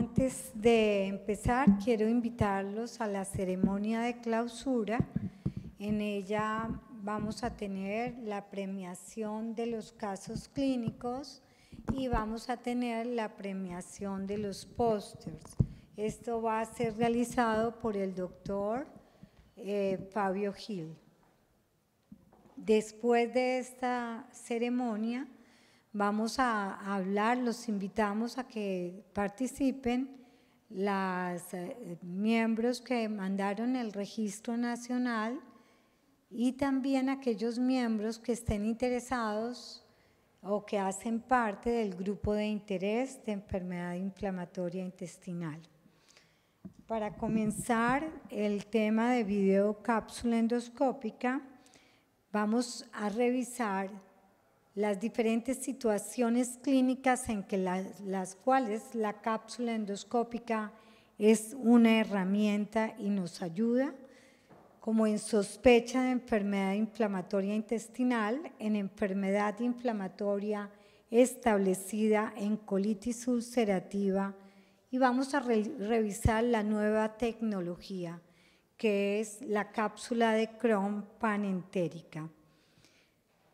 Antes de empezar, quiero invitarlos a la ceremonia de clausura. En ella vamos a tener la premiación de los casos clínicos y vamos a tener la premiación de los pósters. Esto va a ser realizado por el doctor Fabio Gil. Después de esta ceremonia vamos a hablar, los invitamos a que participen los miembros que mandaron el registro nacional y también aquellos miembros que estén interesados o que hacen parte del grupo de interés de enfermedad inflamatoria intestinal. Para comenzar el tema de videocápsula endoscópica, vamos a revisar las diferentes situaciones clínicas en que las cuales la cápsula endoscópica es una herramienta y nos ayuda, como en sospecha de enfermedad inflamatoria intestinal, en enfermedad inflamatoria establecida, en colitis ulcerativa, y vamos a revisar la nueva tecnología que es la cápsula de Crohn panentérica.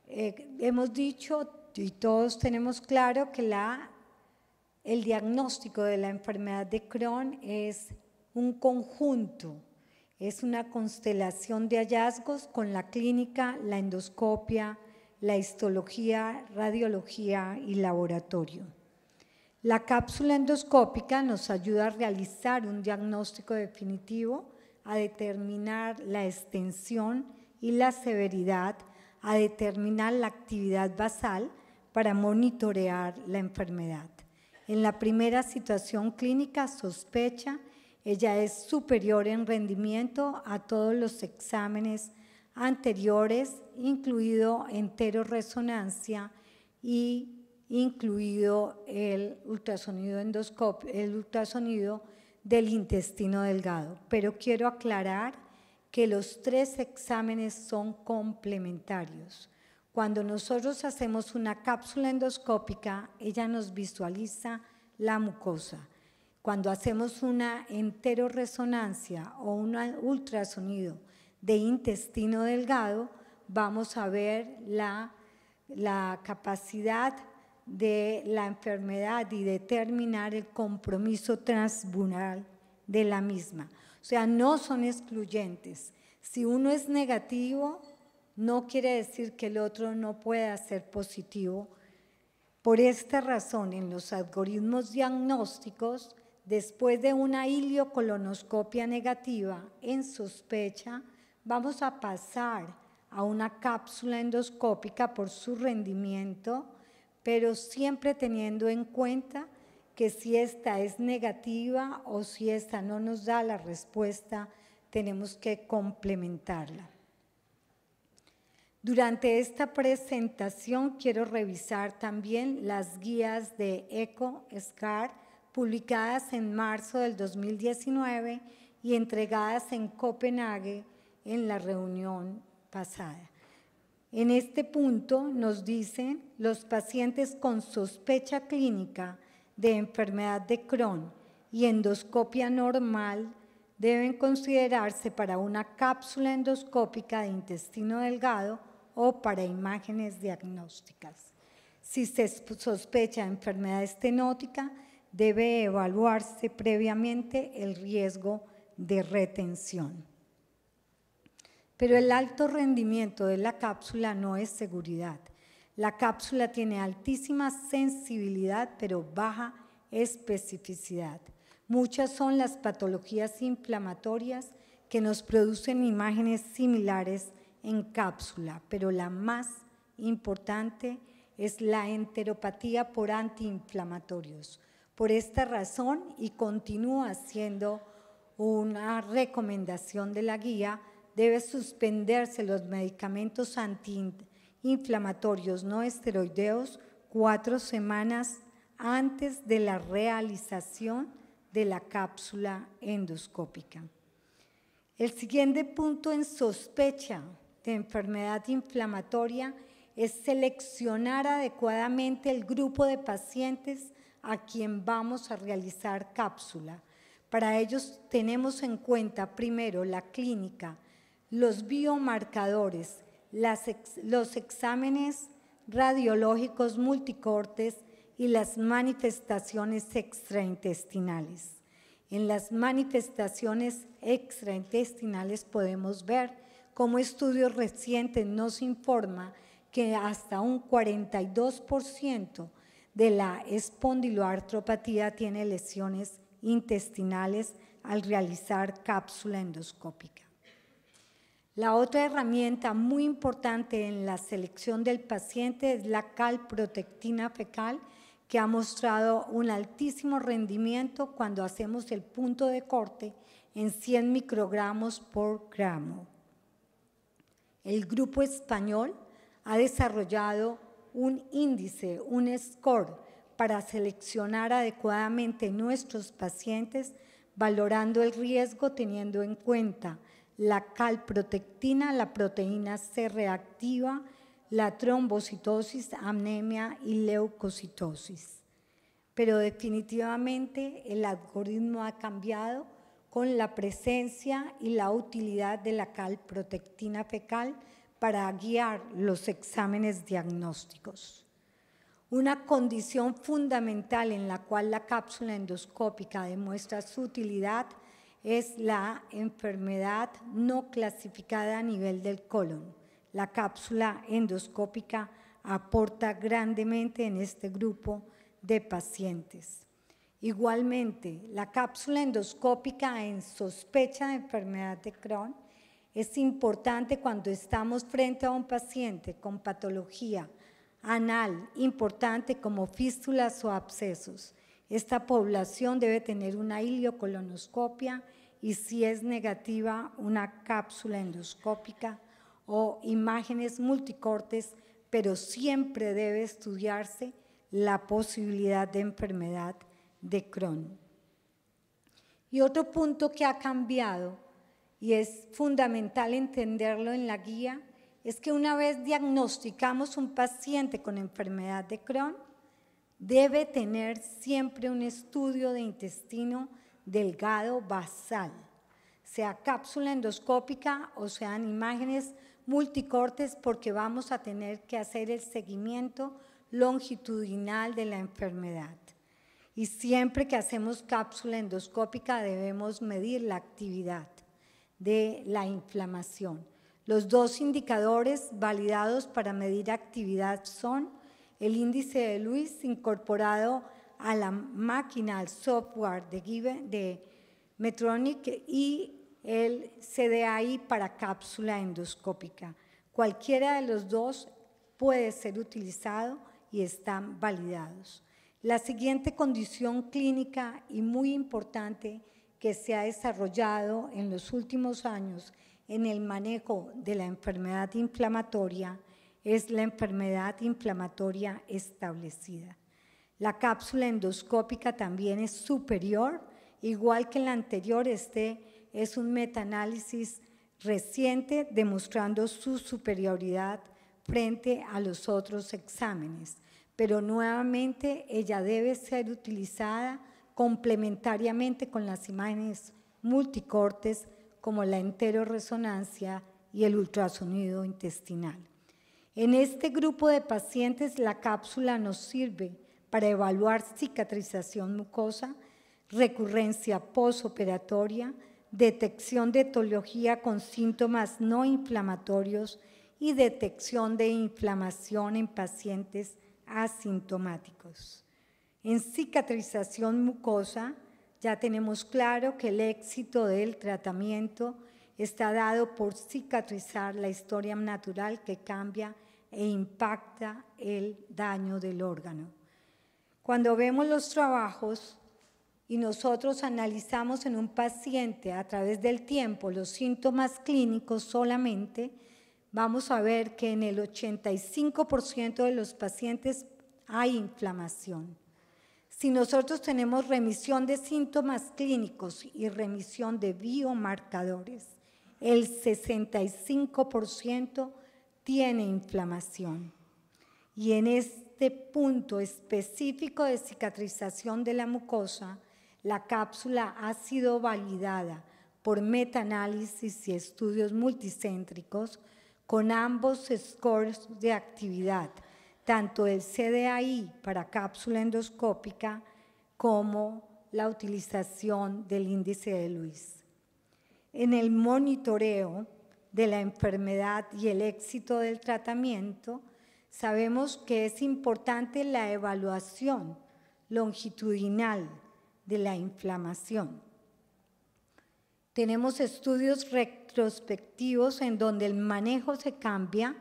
Hemos dicho y todos tenemos claro que el diagnóstico de la enfermedad de Crohn es un conjunto, es una constelación de hallazgos con la clínica, la endoscopia, la histología, radiología y laboratorio. La cápsula endoscópica nos ayuda a realizar un diagnóstico definitivo, a determinar la extensión y la severidad, a determinar la actividad basal para monitorear la enfermedad. En la primera situación clínica, sospecha, ella es superior en rendimiento a todos los exámenes anteriores, incluido enteroresonancia y incluido el ultrasonido del intestino delgado. Pero quiero aclarar que los tres exámenes son complementarios. Cuando nosotros hacemos una cápsula endoscópica, ella nos visualiza la mucosa. Cuando hacemos una enteroresonancia o un ultrasonido de intestino delgado, vamos a ver la capacidad de la enfermedad y determinar el compromiso transmural de la misma. O sea, no son excluyentes. Si uno es negativo, no quiere decir que el otro no pueda ser positivo. Por esta razón, en los algoritmos diagnósticos, después de una ileocolonoscopia negativa en sospecha, vamos a pasar a una cápsula endoscópica por su rendimiento, pero siempre teniendo en cuenta que si esta es negativa o si esta no nos da la respuesta, tenemos que complementarla. Durante esta presentación quiero revisar también las guías de ECO-SCAR publicadas en marzo del 2019 y entregadas en Copenhague en la reunión pasada. En este punto nos dicen los pacientes con sospecha clínica de enfermedad de Crohn y endoscopia normal deben considerarse para una cápsula endoscópica de intestino delgado o para imágenes diagnósticas. Si se sospecha enfermedad estenótica, debe evaluarse previamente el riesgo de retención. Pero el alto rendimiento de la cápsula no es seguridad. La cápsula tiene altísima sensibilidad, pero baja especificidad. Muchas son las patologías inflamatorias que nos producen imágenes similares en cápsula, pero la más importante es la enteropatía por antiinflamatorios. Por esta razón, y continúa siendo una recomendación de la guía, debe suspenderse los medicamentos antiinflamatorios no esteroideos 4 semanas antes de la realización de la cápsula endoscópica. El siguiente punto en sospecha de enfermedad inflamatoria es seleccionar adecuadamente el grupo de pacientes a quien vamos a realizar cápsula. Para ellos tenemos en cuenta primero la clínica, los biomarcadores, los exámenes radiológicos multicortes y las manifestaciones extraintestinales. En las manifestaciones extraintestinales podemos ver cómo estudios recientes nos informan que hasta un 42% de la espondiloartropatía tiene lesiones intestinales al realizar cápsula endoscópica. La otra herramienta muy importante en la selección del paciente es la calprotectina fecal, que ha mostrado un altísimo rendimiento cuando hacemos el punto de corte en 100 microgramos por gramo. El grupo español ha desarrollado un índice, un score, para seleccionar adecuadamente nuestros pacientes, valorando el riesgo teniendo en cuenta la calprotectina, la proteína C reactiva, la trombocitosis, anemia y leucocitosis. Pero definitivamente el algoritmo ha cambiado con la presencia y la utilidad de la calprotectina fecal para guiar los exámenes diagnósticos. Una condición fundamental en la cual la cápsula endoscópica demuestra su utilidad es la enfermedad no clasificada a nivel del colon. La cápsula endoscópica aporta grandemente en este grupo de pacientes. Igualmente, la cápsula endoscópica en sospecha de enfermedad de Crohn es importante cuando estamos frente a un paciente con patología anal importante como fístulas o abscesos. Esta población debe tener una ileocolonoscopia y, si es negativa, una cápsula endoscópica o imágenes multicortes, pero siempre debe estudiarse la posibilidad de enfermedad de Crohn. Y otro punto que ha cambiado, y es fundamental entenderlo en la guía, es que una vez diagnosticamos un paciente con enfermedad de Crohn, debe tener siempre un estudio de intestino delgado basal, sea cápsula endoscópica o sean imágenes multicortes, porque vamos a tener que hacer el seguimiento longitudinal de la enfermedad. Y siempre que hacemos cápsula endoscópica debemos medir la actividad de la inflamación. Los dos indicadores validados para medir actividad son el índice de Lewis incorporado a la máquina, al software de Metronic, y el CDAI para cápsula endoscópica. Cualquiera de los dos puede ser utilizado y están validados. La siguiente condición clínica y muy importante que se ha desarrollado en los últimos años en el manejo de la enfermedad inflamatoria es la enfermedad inflamatoria establecida. La cápsula endoscópica también es superior, igual que la anterior. Este es un metaanálisis reciente demostrando su superioridad frente a los otros exámenes, pero nuevamente ella debe ser utilizada complementariamente con las imágenes multicortes como la enteroresonancia y el ultrasonido intestinal. En este grupo de pacientes, la cápsula nos sirve para evaluar cicatrización mucosa, recurrencia posoperatoria, detección de etiología con síntomas no inflamatorios y detección de inflamación en pacientes asintomáticos. En cicatrización mucosa, ya tenemos claro que el éxito del tratamiento está dado por cicatrizar la historia natural que cambia e impacta el daño del órgano. Cuando vemos los trabajos y nosotros analizamos en un paciente a través del tiempo los síntomas clínicos solamente, vamos a ver que en el 85% de los pacientes hay inflamación. Si nosotros tenemos remisión de síntomas clínicos y remisión de biomarcadores, el 65% tiene inflamación. Y en, este punto específico de cicatrización de la mucosa, la cápsula ha sido validada por metaanálisis y estudios multicéntricos con ambos scores de actividad, tanto el CDAI para cápsula endoscópica como la utilización del índice de Lewis. En el monitoreo de la enfermedad y el éxito del tratamiento, sabemos que es importante la evaluación longitudinal de la inflamación. Tenemos estudios retrospectivos en donde el manejo se cambia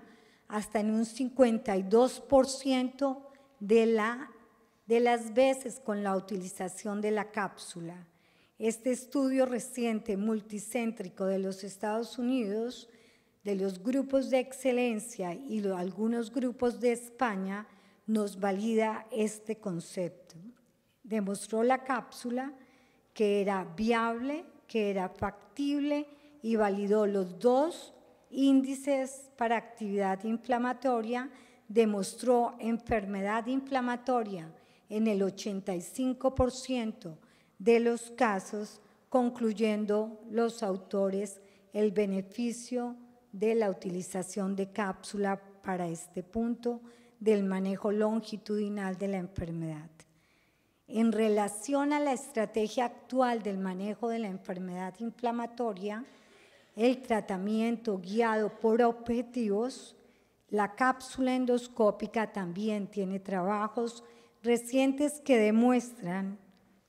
hasta en un 52% de las veces con la utilización de la cápsula. Este estudio reciente multicéntrico de los Estados Unidos, de los grupos de excelencia y de algunos grupos de España, nos valida este concepto. Demostró la cápsula que era viable, que era factible y validó los dos índices para actividad inflamatoria, demostró enfermedad inflamatoria en el 85% de los casos, concluyendo los autores el beneficio de la utilización de cápsula para este punto del manejo longitudinal de la enfermedad. En relación a la estrategia actual del manejo de la enfermedad inflamatoria, el tratamiento guiado por objetivos, la cápsula endoscópica también tiene trabajos recientes que demuestran,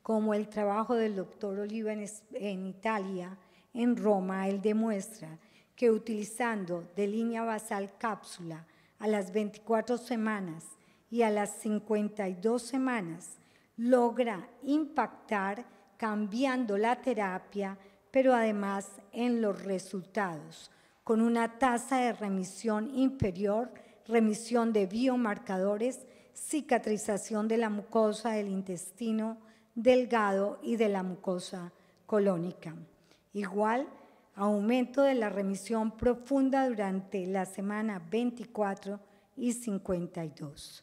como el trabajo del doctor Oliva en Italia, en Roma, él demuestra que utilizando de línea basal cápsula a las 24 semanas y a las 52 semanas, logra impactar cambiando la terapia, pero además en los resultados, con una tasa de remisión inferior, remisión de biomarcadores, cicatrización de la mucosa del intestino delgado y de la mucosa colónica. Igual, aumento de la remisión profunda durante la semana 24 y 52.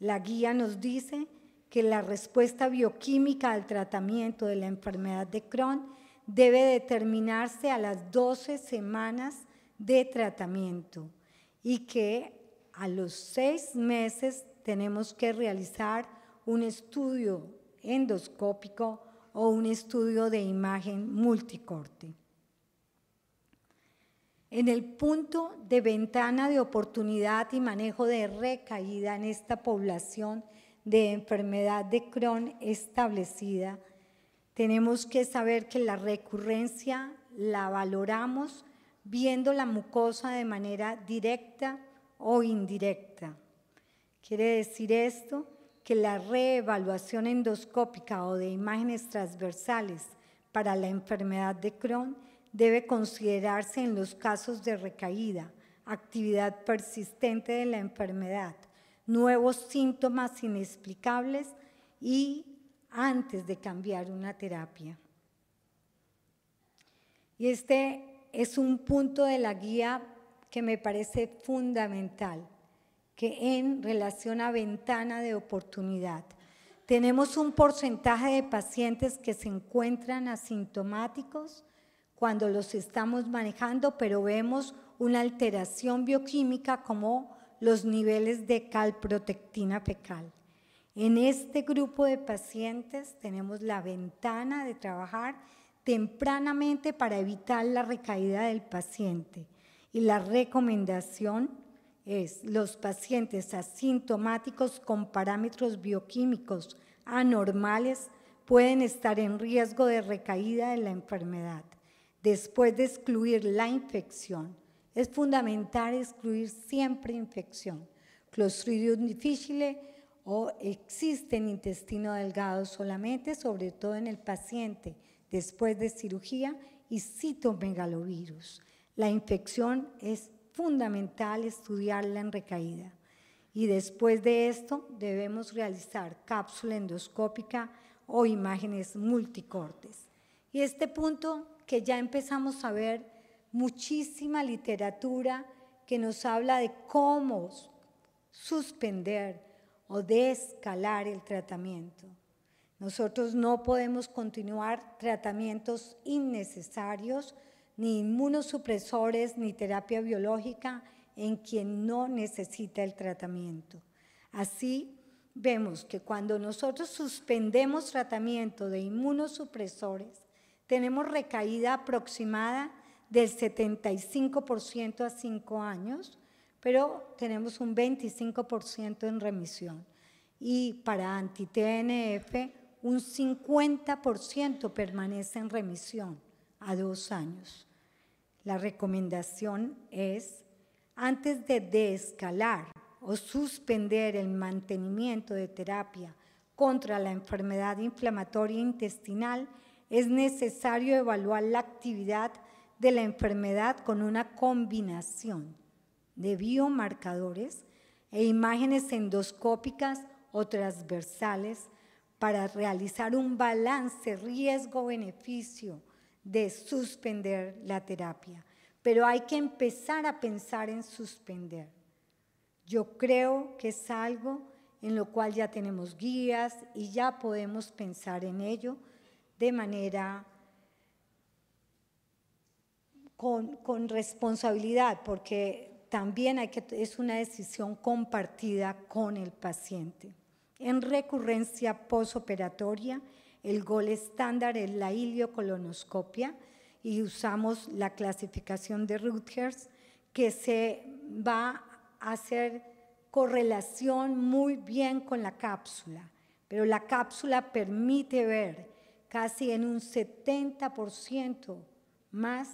La guía nos dice que la respuesta bioquímica al tratamiento de la enfermedad de Crohn debe determinarse a las 12 semanas de tratamiento y que a los 6 meses tenemos que realizar un estudio endoscópico o un estudio de imagen multicorte. En el punto de ventana de oportunidad y manejo de recaída en esta población de enfermedad de Crohn establecida, tenemos que saber que la recurrencia la valoramos viendo la mucosa de manera directa o indirecta. Quiere decir esto que la reevaluación endoscópica o de imágenes transversales para la enfermedad de Crohn debe considerarse en los casos de recaída, actividad persistente de la enfermedad, nuevos síntomas inexplicables y antes de cambiar una terapia. Y este es un punto de la guía que me parece fundamental, que en relación a ventana de oportunidad. Tenemos un porcentaje de pacientes que se encuentran asintomáticos cuando los estamos manejando, pero vemos una alteración bioquímica como los niveles de calprotectina fecal. En este grupo de pacientes tenemos la ventana de trabajar tempranamente para evitar la recaída del paciente. Y la recomendación es los pacientes asintomáticos con parámetros bioquímicos anormales pueden estar en riesgo de recaída de la enfermedad. Después de excluir la infección, es fundamental excluir siempre infección. Clostridium difficile o existe en intestino delgado solamente, sobre todo en el paciente después de cirugía, y citomegalovirus. La infección es fundamental estudiarla en recaída. Y después de esto debemos realizar cápsula endoscópica o imágenes multicortes. Y este punto que ya empezamos a ver muchísima literatura que nos habla de cómo suspender o de escalar el tratamiento. Nosotros no podemos continuar tratamientos innecesarios, ni inmunosupresores, ni terapia biológica en quien no necesita el tratamiento. Así vemos que cuando nosotros suspendemos tratamiento de inmunosupresores, tenemos recaída aproximada del 75% a 5 años, pero tenemos un 25% en remisión. Y para anti-TNF, un 50% permanece en remisión a 2 años. La recomendación es, antes de desescalar o suspender el mantenimiento de terapia contra la enfermedad inflamatoria intestinal, es necesario evaluar la actividad de la enfermedad con una combinación de biomarcadores e imágenes endoscópicas o transversales para realizar un balance riesgo-beneficio de suspender la terapia. Pero hay que empezar a pensar en suspender. Yo creo que es algo en lo cual ya tenemos guías y ya podemos pensar en ello de manera con responsabilidad, porque también es una decisión compartida con el paciente. En recurrencia posoperatoria, el gol estándar es la ileocolonoscopia y usamos la clasificación de Rutgers, que se va a hacer correlación muy bien con la cápsula, pero la cápsula permite ver casi en un 70% más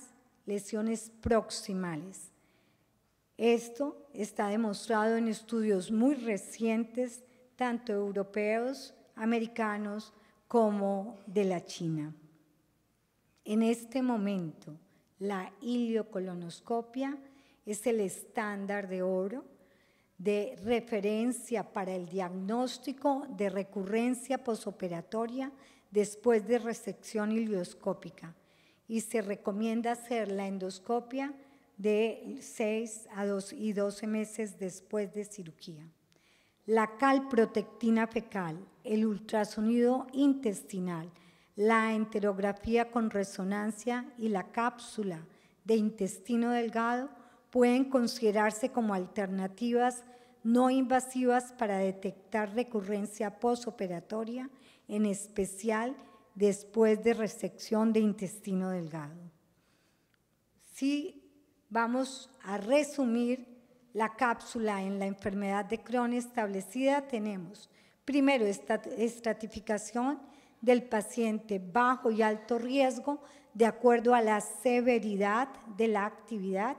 lesiones proximales. Esto está demostrado en estudios muy recientes, tanto europeos, americanos, como de la China. En este momento, la ileocolonoscopia es el estándar de oro de referencia para el diagnóstico de recurrencia posoperatoria después de resección ileoscópica, y se recomienda hacer la endoscopia de 6 a 12 meses después de cirugía. La calprotectina fecal, el ultrasonido intestinal, la enterografía con resonancia y la cápsula de intestino delgado pueden considerarse como alternativas no invasivas para detectar recurrencia posoperatoria, en especial después de resección de intestino delgado. Si vamos a resumir la cápsula en la enfermedad de Crohn establecida, tenemos primero esta estratificación del paciente bajo y alto riesgo de acuerdo a la severidad de la actividad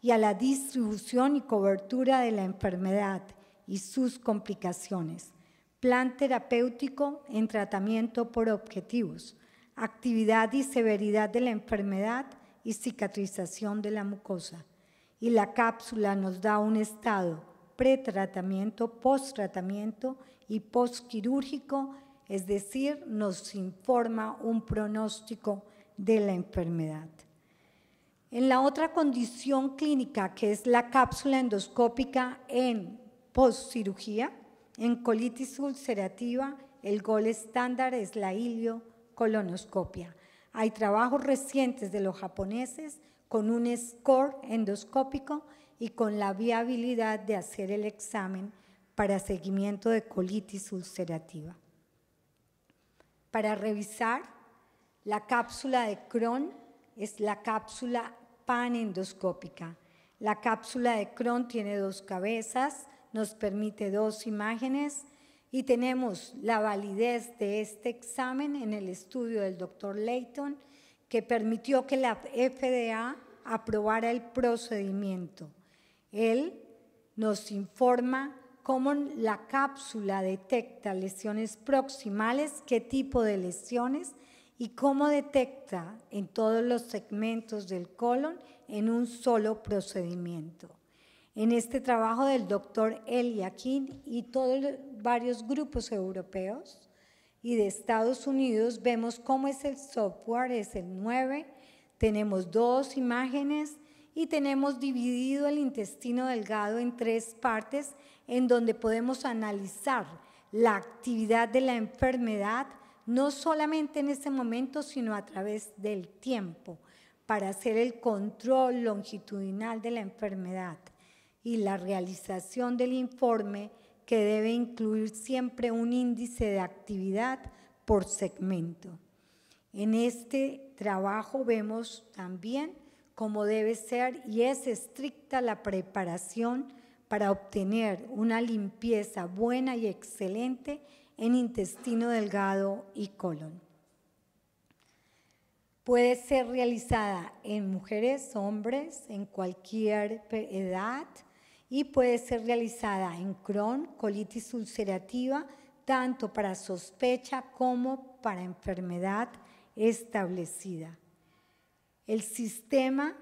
y a la distribución y cobertura de la enfermedad y sus complicaciones. Plan terapéutico en tratamiento por objetivos, actividad y severidad de la enfermedad y cicatrización de la mucosa. Y la cápsula nos da un estado pretratamiento, post-tratamiento y postquirúrgico, es decir, nos informa un pronóstico de la enfermedad. En la otra condición clínica, que es la cápsula endoscópica en postcirugía, en colitis ulcerativa, el gol estándar es la ileocolonoscopia. Hay trabajos recientes de los japoneses con un score endoscópico y con la viabilidad de hacer el examen para seguimiento de colitis ulcerativa. Para revisar, la cápsula de Crohn es la cápsula panendoscópica. La cápsula de Crohn tiene 2 cabezas, nos permite 2 imágenes y tenemos la validez de este examen en el estudio del doctor Leighton, que permitió que la FDA aprobara el procedimiento. Él nos informa cómo la cápsula detecta lesiones proximales, qué tipo de lesiones y cómo detecta en todos los segmentos del colon en un solo procedimiento. En este trabajo del doctor Eliakin y varios grupos europeos y de Estados Unidos, vemos cómo es el software, es el 9, tenemos 2 imágenes y tenemos dividido el intestino delgado en tres partes en donde podemos analizar la actividad de la enfermedad, no solamente en este momento, sino a través del tiempo, para hacer el control longitudinal de la enfermedad y la realización del informe que debe incluir siempre un índice de actividad por segmento. En este trabajo vemos también cómo debe ser y es estricta la preparación para obtener una limpieza buena y excelente en intestino delgado y colon. Puede ser realizada en mujeres, hombres, en cualquier edad y puede ser realizada en Crohn, colitis ulcerativa, tanto para sospecha como para enfermedad establecida. El sistema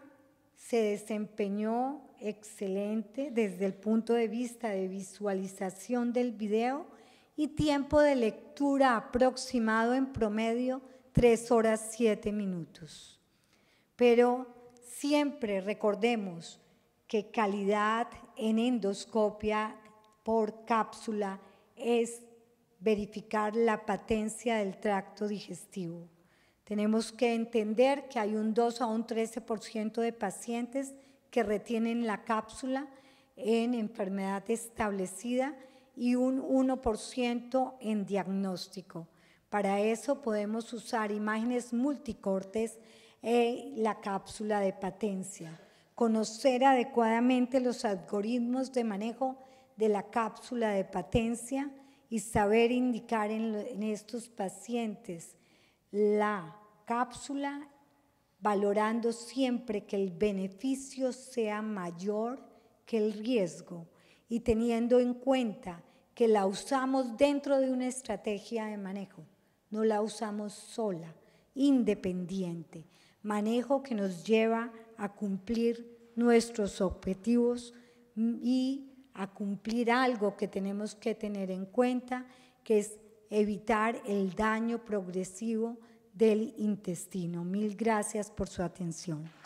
se desempeñó excelente desde el punto de vista de visualización del video y tiempo de lectura aproximado en promedio 3 horas 7 minutos. Pero siempre recordemos que calidad en endoscopia por cápsula es verificar la patencia del tracto digestivo. Tenemos que entender que hay un 2 a un 13% de pacientes que retienen la cápsula en enfermedad establecida y un 1% en diagnóstico. Para eso podemos usar imágenes multicortes y la cápsula de patencia. Conocer adecuadamente los algoritmos de manejo de la cápsula de patencia y saber indicar en estos pacientes la cápsula, valorando siempre que el beneficio sea mayor que el riesgo y teniendo en cuenta que la usamos dentro de una estrategia de manejo, no la usamos sola, independiente, manejo que nos lleva a cumplir nuestros objetivos y a cumplir algo que tenemos que tener en cuenta, que es evitar el daño progresivo del intestino. Mil gracias por su atención.